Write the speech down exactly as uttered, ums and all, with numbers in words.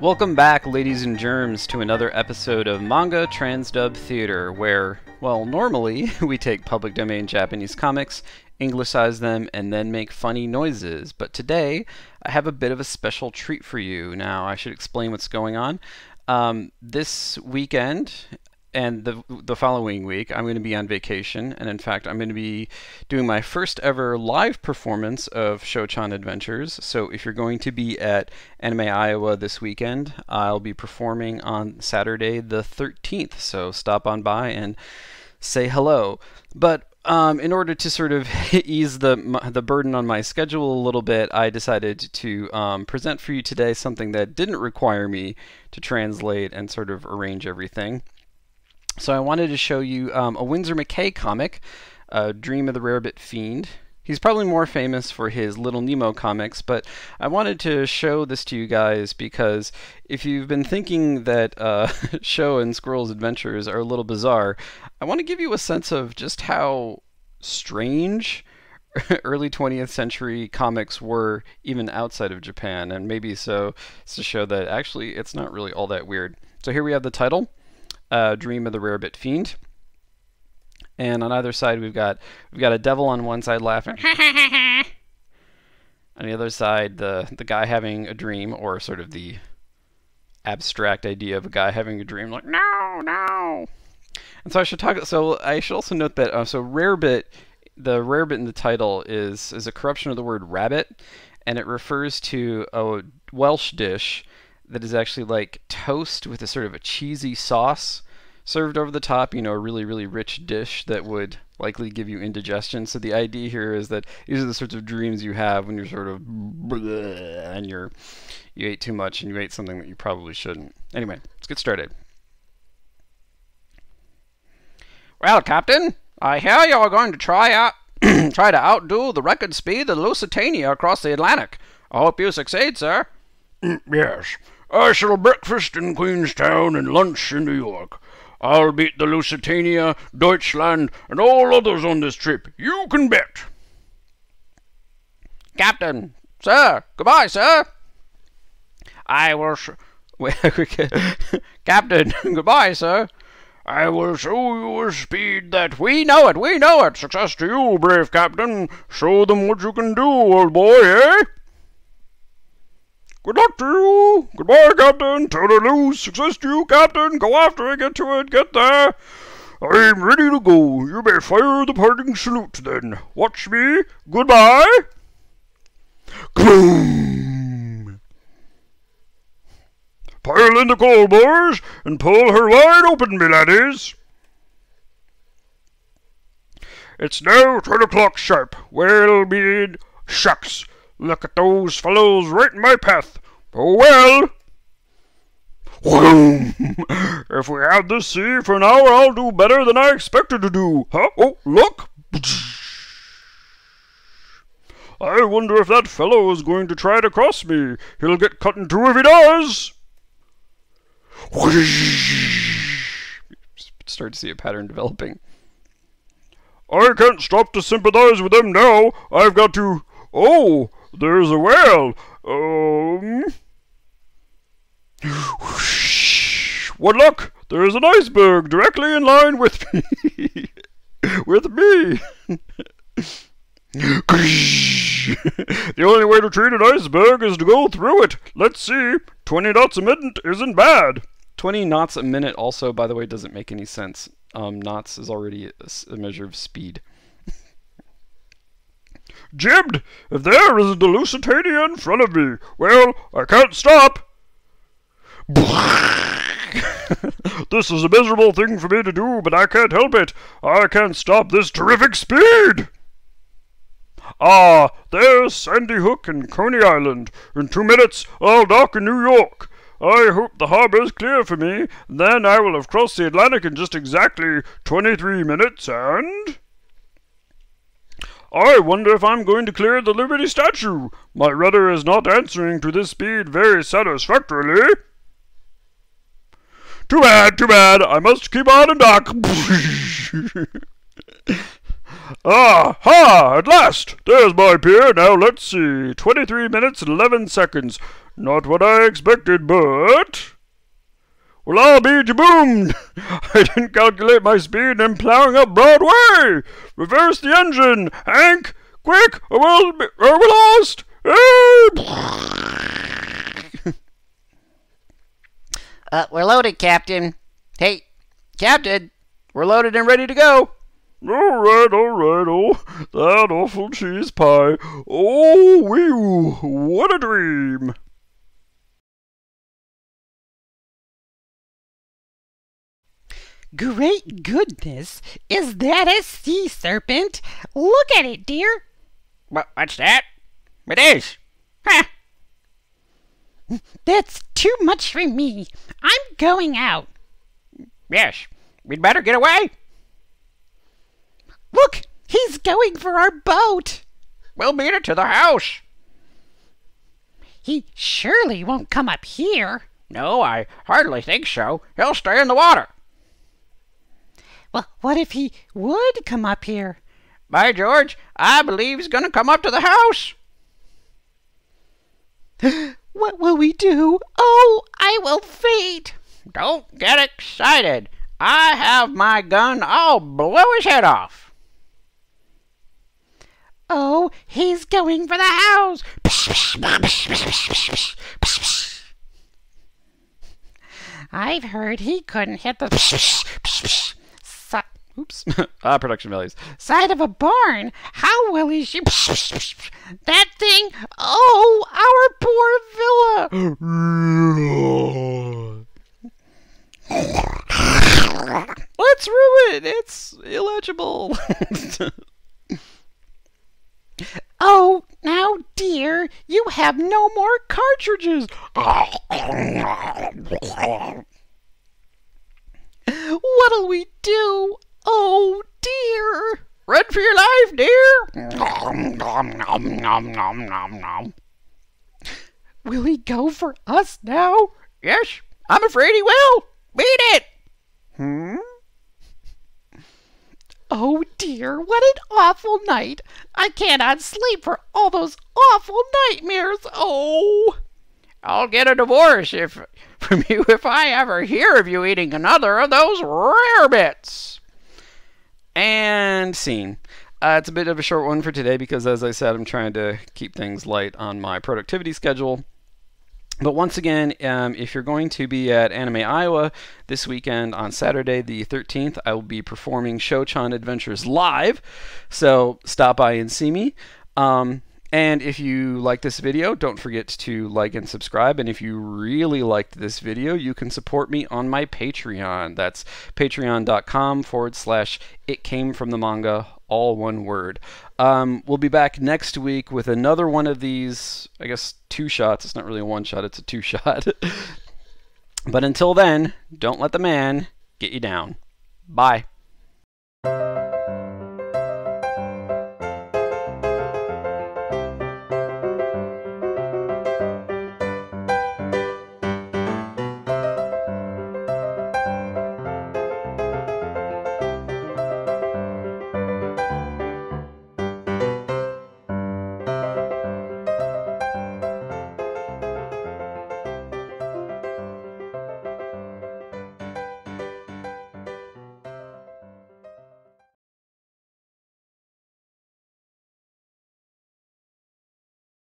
Welcome back, ladies and germs, to another episode of Manga Transdub Theater, where, well, normally we take public domain Japanese comics, Englishsize them, and then make funny noises. But today, I have a bit of a special treat for you. Now, I should explain what's going on. Um, this weekend and the, the following week, I'm going to be on vacation, and in fact, I'm going to be doing my first ever live performance of Shōchan Adventures. So if you're going to be at Anime Iowa this weekend, I'll be performing on Saturday the thirteenth, so stop on by and say hello. But Um, in order to sort of ease the the burden on my schedule a little bit, I decided to um, present for you today something that didn't require me to translate and sort of arrange everything. So I wanted to show you um, a Winsor McCay comic, uh, Dream of the Rarebit Fiend. He's probably more famous for his Little Nemo comics, but I wanted to show this to you guys because if you've been thinking that uh, Shō and Squirrel's adventures are a little bizarre, I want to give you a sense of just how strange early twentieth century comics were even outside of Japan, and maybe so it's to show that actually it's not really all that weird. So here we have the title, uh, Dream of the Rarebit Fiend. And on either side, we've got we've got a devil on one side laughing. On the other side, the the guy having a dream, or sort of the abstract idea of a guy having a dream, like no, no. And so I should talk. So I should also note that uh, so rarebit, the rarebit in the title is is a corruption of the word rabbit, and it refers to a Welsh dish that is actually like toast with a sort of a cheesy sauce served over the top, you know, a really, really rich dish that would likely give you indigestion. So the idea here is that these are the sorts of dreams you have when you're sort of and you're you ate too much and you ate something that you probably shouldn't. Anyway, let's get started. Well, Captain, I hear you are going to try out try to outdo the record speed of the Lusitania across the Atlantic. I hope you succeed, sir. Yes, I shall breakfast in Queenstown and lunch in New York. I'll beat the Lusitania, Deutschland, and all others on this trip. You can bet. Captain, sir, goodbye, sir. I will sh Captain, goodbye, sir. I will show you a speed that... We know it, we know it. Success to you, brave captain. Show them what you can do, old boy, eh? Good luck to you! Goodbye, Captain! Turn it loose! Success to you, Captain! Go after it! Get to it! Get there! I'm ready to go! You may fire the parting salute, then! Watch me! Goodbye! Kaboom! Pile in the coal, boys, and pull her wide open, me laddies! It's now ten o'clock sharp. Well, me shucks! Look at those fellows right in my path. Oh well. If we have this sea for an hour, I'll do better than I expected to do. Huh? Oh, look. I wonder if that fellow is going to try to cross me. He'll get cut in two if he does. Start to see a pattern developing. I can't stop to sympathize with them now. I've got to... Oh! There's a whale! Um... What luck! There's an iceberg directly in line with me! With me! The only way to treat an iceberg is to go through it! Let's see! twenty knots a minute isn't bad! twenty knots a minute also, by the way, doesn't make any sense. Um, knots is already a measure of speed. Jibbed! If there is the Lusitania in front of me, well, I can't stop! This is a miserable thing for me to do, but I can't help it. I can't stop this terrific speed! Ah, there's Sandy Hook and Coney Island. In two minutes, I'll dock in New York. I hope the harbor is clear for me. Then I will have crossed the Atlantic in just exactly twenty-three minutes and... I wonder if I'm going to clear the Liberty Statue. My rudder is not answering to this speed very satisfactorily. Too bad, too bad. I must keep on and dock. Ah, ha, at last. There's my pier. Now let's see. twenty-three minutes and eleven seconds. Not what I expected, but... Well, I'll be jaboomed! I didn't calculate my speed in plowing up Broadway! Reverse the engine, Hank! Quick, or we'll be, or we're lost! Hey! uh, we're loaded, Captain. Hey, Captain! We're loaded and ready to go! Alright, alright, oh, that awful cheese pie. Oh, whew, what a dream! Great goodness, is that a sea serpent? Look at it, dear. What, what's that? It is. Huh. That's too much for me. I'm going out. Yes, we'd better get away. Look, he's going for our boat. We'll beat it to the house. He surely won't come up here. No, I hardly think so. He'll stay in the water. Well, what if he would come up here? By George, I believe he's going to come up to the house. What will we do? Oh, I will faint. Don't get excited. I have my gun. I'll blow his head off. Oh, he's going for the house. I've heard he couldn't hit the... Oops. uh, production values. Side of a barn. How will he shoot? That thing. Oh, our poor villa. Let's ruin it. It's illegible. Oh, now, dear, you have no more cartridges. What'll we do? Oh, dear. Run for your life, dear. Nom, nom, nom, nom, nom, nom, nom. Will he go for us now? Yes, I'm afraid he will. Beat it. Hmm? Oh, dear, what an awful night. I cannot sleep for all those awful nightmares. Oh. I'll get a divorce if from you if I ever hear of you eating another of those rarebits. And scene. Uh, it's a bit of a short one for today because, as I said, I'm trying to keep things light on my productivity schedule. But once again, um, if you're going to be at Anime Iowa this weekend on Saturday the thirteenth, I will be performing Shōchan Adventures live, so stop by and see me. Um, and if you like this video, don't forget to like and subscribe. And if you really liked this video, you can support me on my Patreon. That's patreon.com forward slash it came from the manga, all one word. Um, we'll be back next week with another one of these, I guess, two shots. It's not really a one shot, it's a two shot. But until then, don't let the man get you down. Bye.